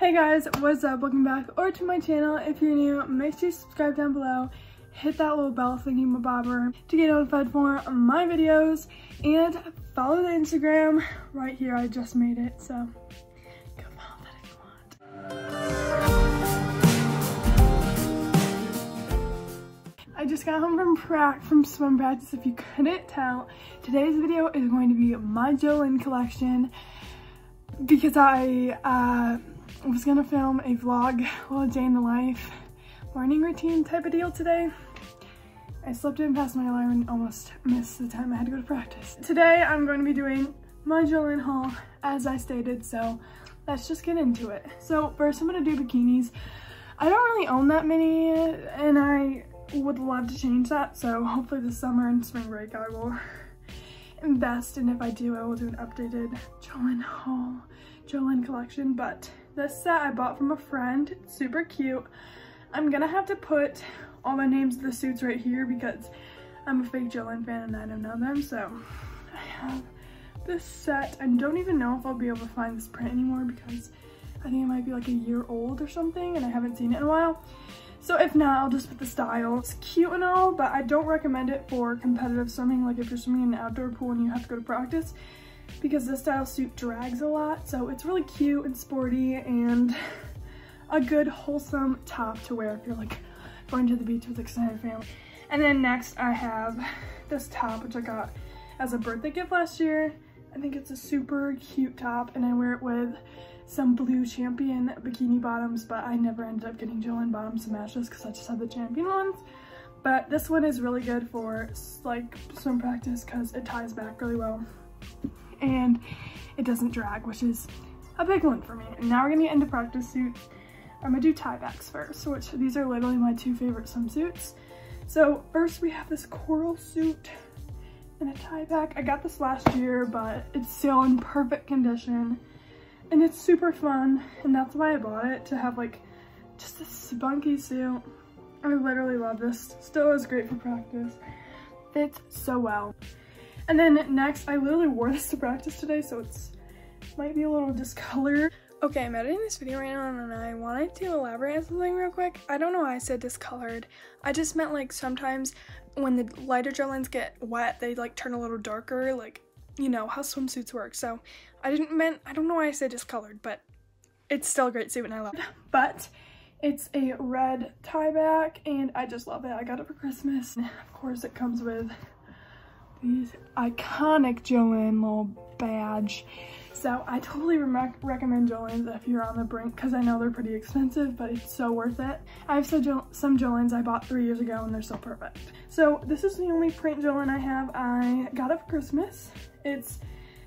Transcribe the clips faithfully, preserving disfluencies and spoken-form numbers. Hey guys, what's up? Welcome back or to my channel. If you're new, make sure you subscribe down below, hit that little bell thingy mabobber to get notified for my videos, and follow the Instagram right here. I just made it, so go follow that if you want. I just got home from prac from swim practice. If you couldn't tell, today's video is going to be my Jolyn collection because I uh I was gonna film a vlog, a little day in the life, morning routine type of deal today. I slept in past my alarm and almost missed the time I had to go to practice. Today I'm going to be doing my Jolyn haul as I stated, so let's just get into it. So first I'm gonna do bikinis. I don't really own that many and I would love to change that, so hopefully this summer and spring break I will invest, and if I do I will do an updated Jolyn haul, Jolyn collection. But this set I bought from a friend, it's super cute. I'm gonna have to put all the names of the suits right here because I'm a fake Jolyn fan and I don't know them. So I have this set. I don't even know if I'll be able to find this print anymore because I think it might be like a year old or something and I haven't seen it in a while. So if not, I'll just put the style. It's cute and all, but I don't recommend it for competitive swimming. Like if you're swimming in an outdoor pool and you have to go to practice, because this style suit drags a lot. So it's really cute and sporty and a good wholesome top to wear if you're like going to the beach with extended family. And then next I have this top which I got as a birthday gift last year. I think it's a super cute top and I wear it with some blue Champion bikini bottoms, but I never ended up getting Jolyn bottoms to match this because I just had the Champion ones. But this one is really good for like swim practice because it ties back really well and it doesn't drag, which is a big one for me. And now we're gonna get into practice suits. I'm gonna do tiebacks first, which these are literally my two favorite swimsuits. So first we have this coral suit and a tieback. I got this last year, but it's still in perfect condition and it's super fun, and that's why I bought it, to have like just a spunky suit. I literally love this. Still is great for practice. Fits so well. And then next, I literally wore this to practice today, so it's might be a little discolored. Okay, I'm editing this video right now, and I wanted to elaborate on something real quick. I don't know why I said discolored. I just meant like sometimes when the lighter Jolyns get wet, they like turn a little darker, like you know how swimsuits work. So I didn't meant I don't know why I said discolored, but it's still a great suit and I love it. But it's a red tie back, and I just love it. I got it for Christmas. And of course, it comes with these iconic Jolyn little badge. So I totally re recommend Jolyns if you're on the brink, because I know they're pretty expensive, but it's so worth it. I have some Jolyns I bought three years ago and they're still perfect. So this is the only print Jolyn I have. I got it for Christmas. It's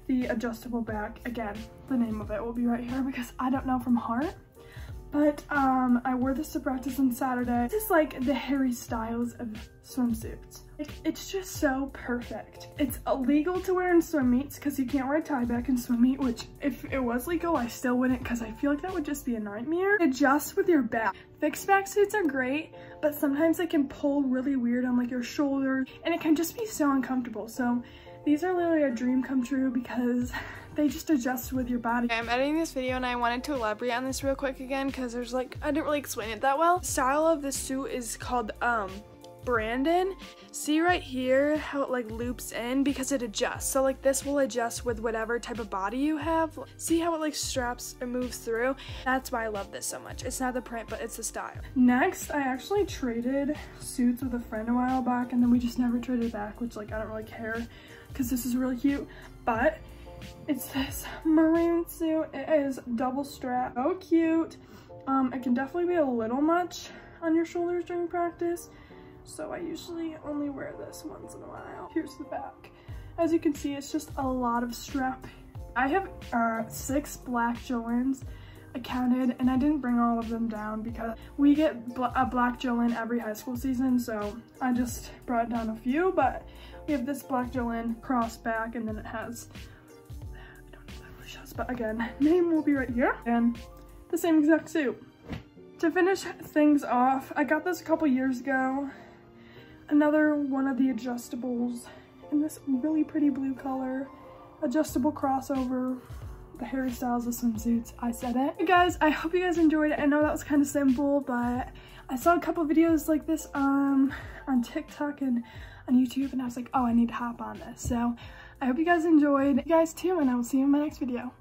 the adjustable back. Again, the name of it will be right here because I don't know from heart. But um, I wore this to practice on Saturday. This is like the Harry Styles of swimsuits. It, it's just so perfect. It's illegal to wear in swim meets because you can't wear a tie back in swim meet, which if it was legal, I still wouldn't because I feel like that would just be a nightmare. Adjust with your back. Fixed back suits are great, but sometimes they can pull really weird on like your shoulder and it can just be so uncomfortable. So these are literally a dream come true because they just adjust with your body. Okay, I'm editing this video and I wanted to elaborate on this real quick again because there's like, I didn't really explain it that well. The style of this suit is called um, Brandon. See right here how it like loops in because it adjusts. So like this will adjust with whatever type of body you have. See how it like straps and moves through? That's why I love this so much. It's not the print, but it's the style. Next, I actually traded suits with a friend a while back and then we just never traded back, which like I don't really care because this is really cute. But it's this maroon suit. It is double strap. So cute. Um, it can definitely be a little much on your shoulders during practice, so I usually only wear this once in a while. Here's the back. As you can see, it's just a lot of strap. I have uh, six black Jolyns. I counted, and I didn't bring all of them down because we get bl a black Jolyn every high school season, so I just brought down a few. But we have this black Jolyn cross back, and then it has, but again, name will be right here, and the same exact suit. To finish things off, I got this a couple years ago, another one of the adjustables in this really pretty blue color, adjustable crossover. the hairstyles, the swimsuits, I said it. Hey guys, I hope you guys enjoyed it. I know that was kind of simple, but I saw a couple videos like this um, on TikTok and on YouTube, and I was like, oh, I need to hop on this. So I hope you guys enjoyed. You guys too, and I will see you in my next video.